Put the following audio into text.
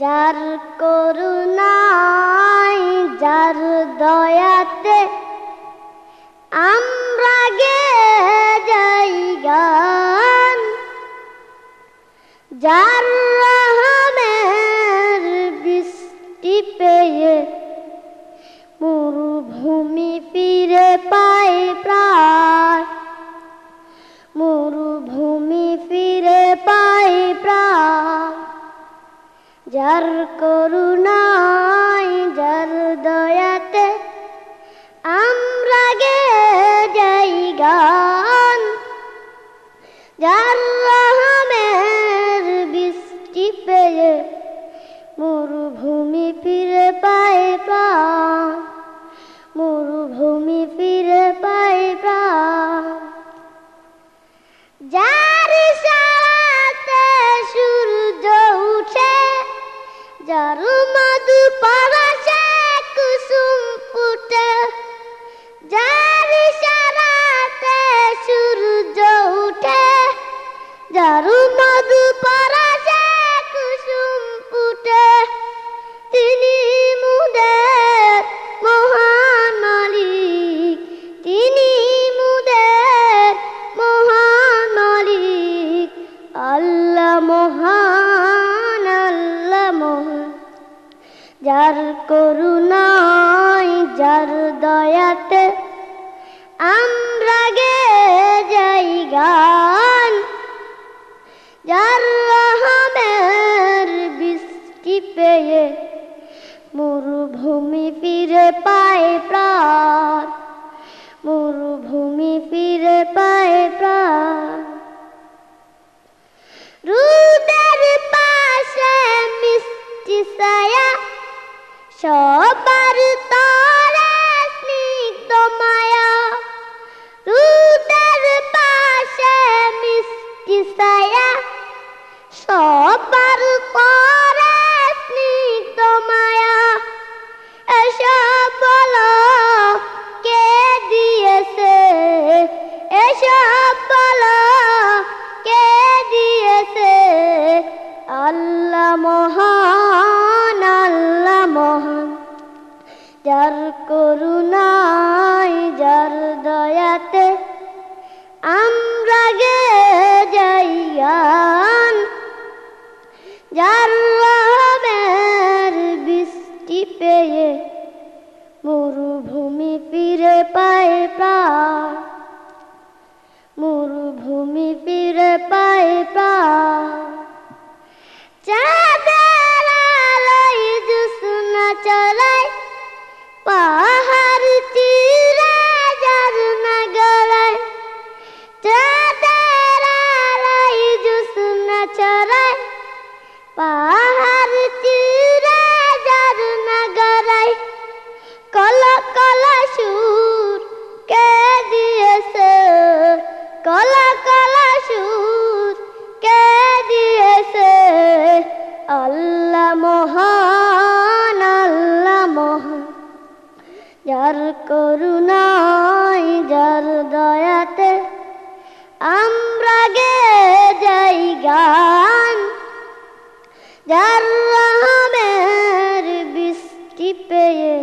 যার করুণায় যার দয়াতে আমরা গেয়ে যাই গান, যার রহমের বৃষ্টি পেয়ে মরুভূমি ফিরে পায় প্রাণ, মরুভূমি ফিরে পায় প্রাণ। যার করুণায় যার দয়াতে আমরা গেয়ে যাই গান, যার রহমের বৃষ্টি পেয়ে মরুভূমি ফিরে পায় প্রাণ, মরুভূমি ফিরে পায় প্রাণ। যার সারাতে সূর্য উঠে, যার মধু পরশে কুসুম ফুটে, যার সারাতে সূর্য উঠে, যার মধু পরশে কুসুম ফুটে, তিনি মুদের মহান মালিক, তিনি মুদের মহান মালিক। আল্লাহ মহান, আল্লাহ মহান। যার করুণায় যার দয়াতে আমরা গেয়ে যাই গান, যার রহমের বৃষ্টি পেয়ে মরুভূমি ফিরে পায় প্রাণ, মরুভূমি ফিরে পায় প্রাণ। রোদের পাশে মিষ্টি ছায়া, সবার তরে স্নিগ্ধ মায়া। রোদের পাশে মিষ্টি ছায়া, সবার তরে স্নিগ্ধ মায়া। এসব বলো কে দিয়েছে, এসব বলো কে দিয়েছে। আল্লাহ মহান, আল্লাহ মহান। যার করুণায় যার দয়াতে আমরা গেয়ে যাই গান, যার রহমের বৃষ্টি পেয়ে মরুভূমি ফিরে পায় প্রাণ, মরুভূমি ফিরে পায় প্রাণ। চাঁদের আলোয় জোছনা চলে, পাহাড় চিরে ঝরনা গড়ায়। চাঁদের আলোয় জোছনা চলে, পাহাড় চিরে ঝরনা গড়ায়। কলা কলা সুর কে দিয়েছে, কলা কলা সুর কে দিয়েছে। আল্লাহ মহান, আল্লাহ মহান। যার করুণায় যার দয়াতে আমরা গেয়ে যাই গান, যার রহমের বৃষ্টি পেয়ে